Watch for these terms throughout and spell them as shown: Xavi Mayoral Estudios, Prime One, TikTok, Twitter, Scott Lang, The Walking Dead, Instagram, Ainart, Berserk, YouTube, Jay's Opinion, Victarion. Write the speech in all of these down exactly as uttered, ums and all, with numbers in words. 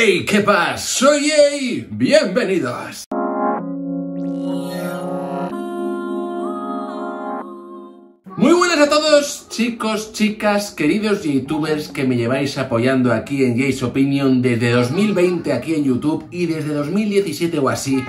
¡Hey! ¿Qué pasa? Soy Ey. ¡Bienvenidos! Muy buenas a todos, chicos, chicas, queridos youtubers que me lleváis apoyando aquí en Jay's Opinion desde dos mil veinte aquí en YouTube y desde dos mil diecisiete o así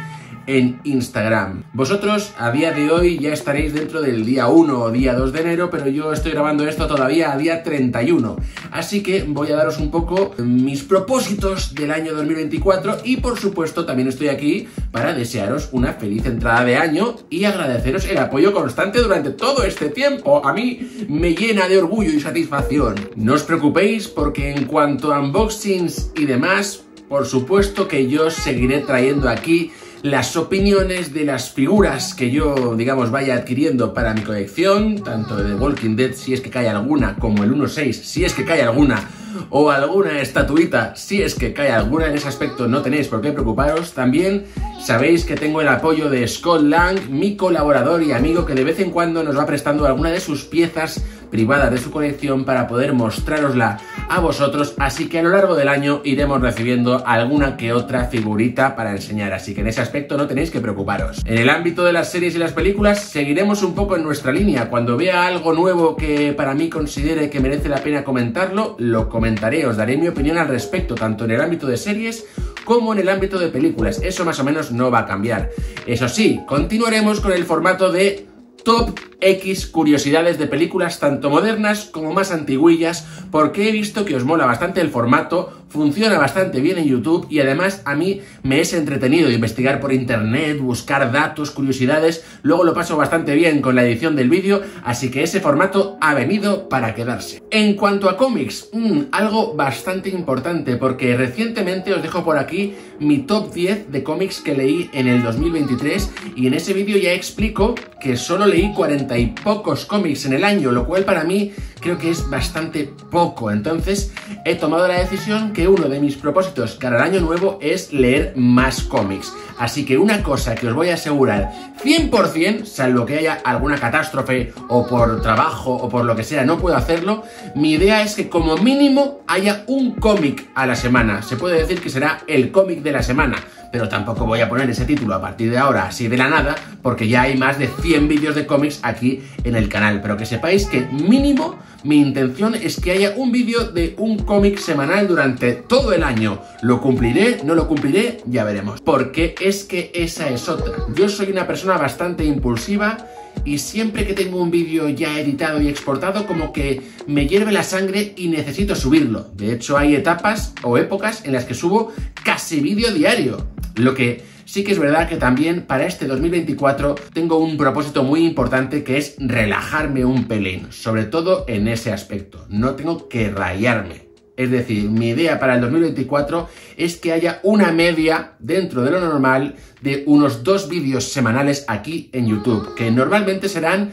en Instagram. Vosotros a día de hoy ya estaréis dentro del día uno o día dos de enero, pero yo estoy grabando esto todavía a día treinta y uno. Así que voy a daros un poco mis propósitos del año dos mil veinticuatro y por supuesto también estoy aquí para desearos una feliz entrada de año y agradeceros el apoyo constante durante todo este tiempo. A mí me llena de orgullo y satisfacción. No os preocupéis porque en cuanto a unboxings y demás, por supuesto que yo seguiré trayendo aquí las opiniones de las figuras que yo, digamos, vaya adquiriendo para mi colección, tanto de The Walking Dead, si es que cae alguna, como el uno punto seis, si es que cae alguna, o alguna estatuita, si es que cae alguna. En ese aspecto no tenéis por qué preocuparos. También sabéis que tengo el apoyo de Scott Lang, mi colaborador y amigo, que de vez en cuando nos va prestando alguna de sus piezas privada de su colección para poder mostrarosla a vosotros, así que a lo largo del año iremos recibiendo alguna que otra figurita para enseñar, así que en ese aspecto no tenéis que preocuparos. En el ámbito de las series y las películas seguiremos un poco en nuestra línea. Cuando vea algo nuevo que para mí considere que merece la pena comentarlo, lo comentaré, os daré mi opinión al respecto, tanto en el ámbito de series como en el ámbito de películas. Eso más o menos no va a cambiar. Eso sí, continuaremos con el formato de Top X curiosidades de películas tanto modernas como más antiguillas, porque he visto que os mola bastante el formato, funciona bastante bien en YouTube y además a mí me es entretenido investigar por internet, buscar datos, curiosidades, luego lo paso bastante bien con la edición del vídeo, así que ese formato ha venido para quedarse. En cuanto a cómics, mmm, algo bastante importante porque recientemente os dejo por aquí mi top diez de cómics que leí en el dos mil veintitrés y en ese vídeo ya explico que solo leí cuarenta y pocos cómics en el año, lo cual para mí creo que es bastante poco. Entonces he tomado la decisión que uno de mis propósitos para el año nuevo es leer más cómics. Así que una cosa que os voy a asegurar cien por cien, salvo que haya alguna catástrofe o por trabajo o por lo que sea no puedo hacerlo, mi idea es que como mínimo haya un cómic a la semana. Se puede decir que será el cómic de la semana, pero tampoco voy a poner ese título a partir de ahora así de la nada, porque ya hay más de cien vídeos de cómics aquí en el canal, pero que sepáis que mínimo mi intención es que haya un vídeo de un cómic semanal durante todo el año. ¿Lo cumpliré? ¿No lo cumpliré? Ya veremos, porque es que esa es otra. Yo soy una persona bastante impulsiva y siempre que tengo un vídeo ya editado y exportado como que me hierve la sangre y necesito subirlo. De hecho hay etapas o épocas en las que subo casi vídeo diario. Lo que sí que es verdad que también para este dos mil veinticuatro tengo un propósito muy importante que es relajarme un pelín, sobre todo en ese aspecto. No tengo que rayarme. Es decir, mi idea para el dos mil veinticuatro es que haya una media dentro de lo normal de unos dos vídeos semanales aquí en YouTube, que normalmente serán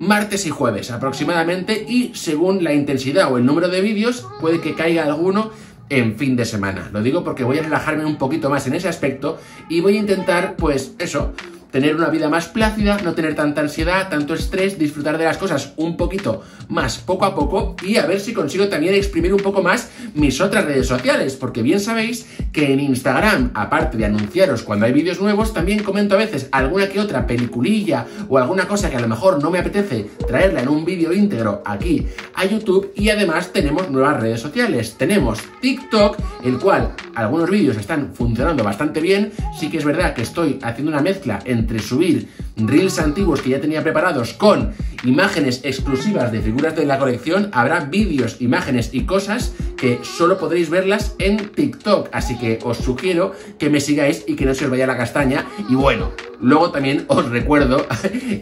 martes y jueves aproximadamente y según la intensidad o el número de vídeos puede que caiga alguno en fin de semana. Lo digo porque voy a relajarme un poquito más en ese aspecto y voy a intentar, pues eso, tener una vida más plácida, no tener tanta ansiedad, tanto estrés, disfrutar de las cosas un poquito más poco a poco y a ver si consigo también exprimir un poco más mis otras redes sociales, porque bien sabéis que en Instagram, aparte de anunciaros cuando hay vídeos nuevos, también comento a veces alguna que otra peliculilla o alguna cosa que a lo mejor no me apetece traerla en un vídeo íntegro aquí a YouTube y además tenemos nuevas redes sociales. Tenemos TikTok, el cual algunos vídeos están funcionando bastante bien. Sí que es verdad que estoy haciendo una mezcla entre entre subir reels antiguos que ya tenía preparados con imágenes exclusivas de figuras de la colección. Habrá vídeos, imágenes y cosas que solo podréis verlas en TikTok, así que os sugiero que me sigáis y que no se os vaya la castaña. Y bueno, luego también os recuerdo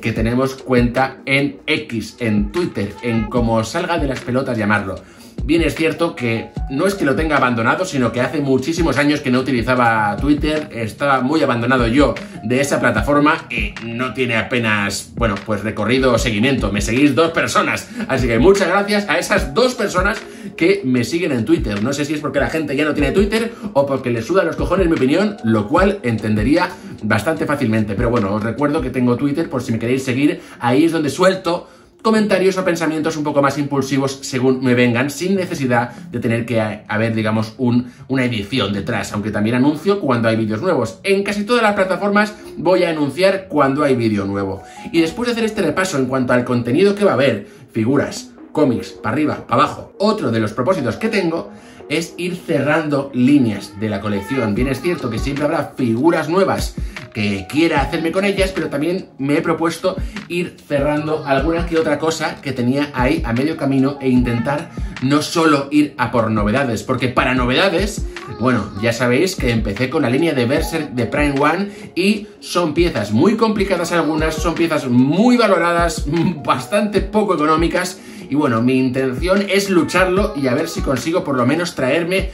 que tenemos cuenta en X, en Twitter, en como os salga de las pelotas llamarlo. Bien es cierto que no es que lo tenga abandonado, sino que hace muchísimos años que no utilizaba Twitter, estaba muy abandonado yo de esa plataforma y no tiene apenas, bueno, pues recorrido o seguimiento. Me seguís dos personas, así que muchas gracias a esas dos personas que me siguen en Twitter. No sé si es porque la gente ya no tiene Twitter o porque le suda los cojones mi opinión, lo cual entendería bastante fácilmente. Pero bueno, os recuerdo que tengo Twitter por si me queréis seguir, ahí es donde suelto comentarios o pensamientos un poco más impulsivos según me vengan, sin necesidad de tener que haber, digamos, un, una edición detrás, aunque también anuncio cuando hay vídeos nuevos. En casi todas las plataformas voy a anunciar cuando hay vídeo nuevo. Y después de hacer este repaso en cuanto al contenido que va a haber, figuras, cómics, para arriba, para abajo, otro de los propósitos que tengo es ir cerrando líneas de la colección. Bien es cierto que siempre habrá figuras nuevas que quiera hacerme con ellas, pero también me he propuesto ir cerrando alguna que otra cosa que tenía ahí a medio camino e intentar no solo ir a por novedades, porque para novedades, bueno, ya sabéis que empecé con la línea de Berserk de Prime One y son piezas muy complicadas algunas, son piezas muy valoradas, bastante poco económicas. Y bueno, mi intención es lucharlo y a ver si consigo por lo menos traerme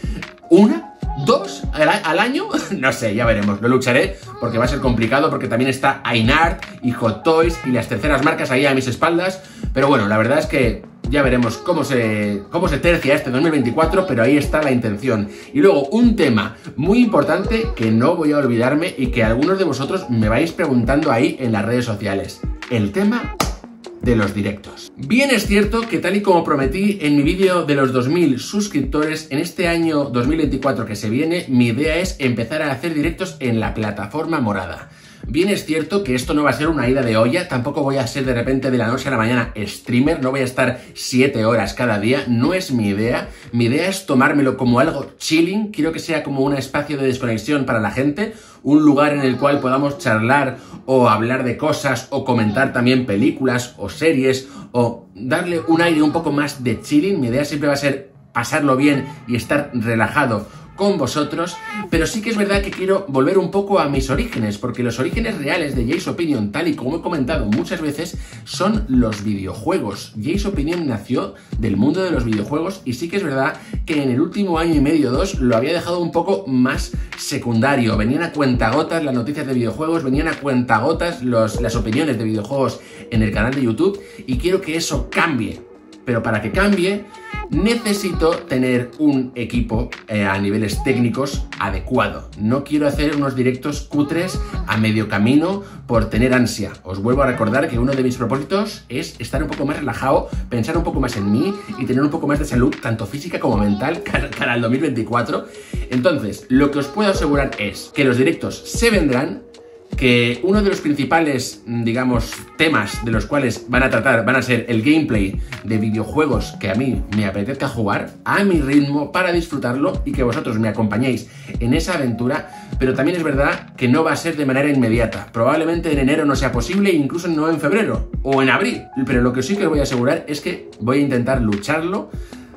una, dos al, al año. No sé, ya veremos, lo lucharé porque va a ser complicado porque también está Ainart y Hot Toys y las terceras marcas ahí a mis espaldas. Pero bueno, la verdad es que ya veremos cómo se, cómo se tercia este dos mil veinticuatro, pero ahí está la intención. Y luego un tema muy importante que no voy a olvidarme y que algunos de vosotros me vais preguntando ahí en las redes sociales. El tema de los directos. Bien es cierto que tal y como prometí en mi vídeo de los dos mil suscriptores, en este año dos mil veinticuatro que se viene, mi idea es empezar a hacer directos en la plataforma morada. Bien es cierto que esto no va a ser una ida de olla, tampoco voy a ser de repente de la noche a la mañana streamer, no voy a estar siete horas cada día, no es mi idea. Mi idea es tomármelo como algo chilling, quiero que sea como un espacio de desconexión para la gente, un lugar en el cual podamos charlar o hablar de cosas o comentar también películas o series o darle un aire un poco más de chilling. Mi idea siempre va a ser pasarlo bien y estar relajado con vosotros, pero sí que es verdad que quiero volver un poco a mis orígenes, porque los orígenes reales de Jay's Opinion, tal y como he comentado muchas veces, son los videojuegos. Jay's Opinion nació del mundo de los videojuegos y sí que es verdad que en el último año y medio, dos, lo había dejado un poco más secundario. Venían a cuentagotas las noticias de videojuegos, venían a cuentagotas los, las opiniones de videojuegos en el canal de YouTube y quiero que eso cambie. Pero para que cambie, necesito tener un equipo eh, a niveles técnicos adecuado. No quiero hacer unos directos cutres a medio camino por tener ansia. Os vuelvo a recordar que uno de mis propósitos es estar un poco más relajado, pensar un poco más en mí y tener un poco más de salud, tanto física como mental, cara al dos mil veinticuatro. Entonces, lo que os puedo asegurar es que los directos se vendrán, que uno de los principales, digamos, temas de los cuales van a tratar van a ser el gameplay de videojuegos que a mí me apetezca jugar a mi ritmo para disfrutarlo y que vosotros me acompañéis en esa aventura, pero también es verdad que no va a ser de manera inmediata. Probablemente en enero no sea posible, incluso no en febrero o en abril, pero lo que sí que os voy a asegurar es que voy a intentar lucharlo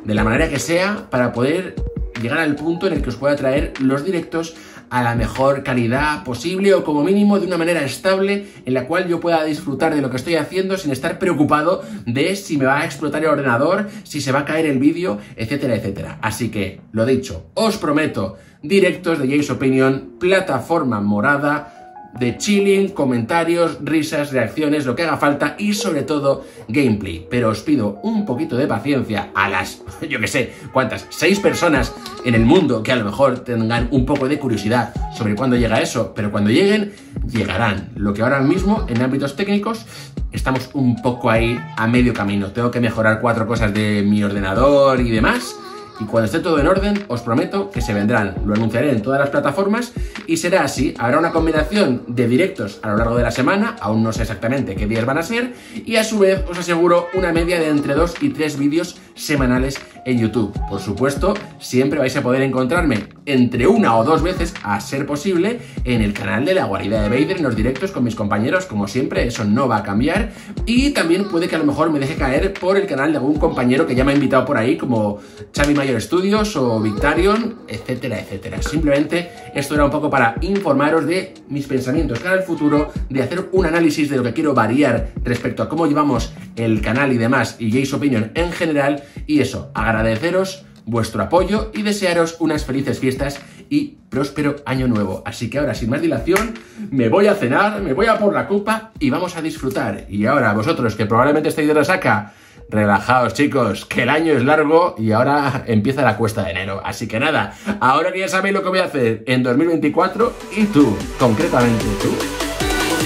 de la manera que sea para poder llegar al punto en el que os pueda traer los directos a la mejor calidad posible o como mínimo de una manera estable en la cual yo pueda disfrutar de lo que estoy haciendo sin estar preocupado de si me va a explotar el ordenador, si se va a caer el vídeo, etcétera, etcétera. Así que, lo dicho, os prometo directos de Jay's Opinion, plataforma morada, de chilling, comentarios, risas, reacciones, lo que haga falta y sobre todo gameplay. Pero os pido un poquito de paciencia a las, yo que sé, cuántas, seis personas en el mundo que a lo mejor tengan un poco de curiosidad sobre cuándo llega eso, pero cuando lleguen, llegarán. Lo que ahora mismo en ámbitos técnicos estamos un poco ahí a medio camino. Tengo que mejorar cuatro cosas de mi ordenador y demás. Y cuando esté todo en orden, os prometo que se vendrán. Lo anunciaré en todas las plataformas y será así. Habrá una combinación de directos a lo largo de la semana, aún no sé exactamente qué días van a ser, y a su vez os aseguro una media de entre dos y tres vídeos semanales en YouTube. Por supuesto, siempre vais a poder encontrarme entre una o dos veces, a ser posible, en el canal de la guarida de Vader, en los directos con mis compañeros, como siempre, eso no va a cambiar. Y también puede que a lo mejor me deje caer por el canal de algún compañero que ya me ha invitado por ahí, como Xavi Mayoral Estudios o Victarion, etcétera, etcétera. Simplemente esto era un poco para informaros de mis pensamientos cara al futuro, de hacer un análisis de lo que quiero variar respecto a cómo llevamos el canal y demás y Jay's Opinion en general. Y eso, agradeceros vuestro apoyo y desearos unas felices fiestas y próspero año nuevo. Así que ahora, sin más dilación, me voy a cenar, me voy a por la copa y vamos a disfrutar. Y ahora, vosotros que probablemente estáis de resaca, relajaos, chicos, que el año es largo y ahora empieza la cuesta de enero. Así que nada, ahora que ya sabéis lo que voy a hacer en dos mil veinticuatro y tú, concretamente tú,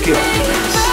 ¿qué opinas?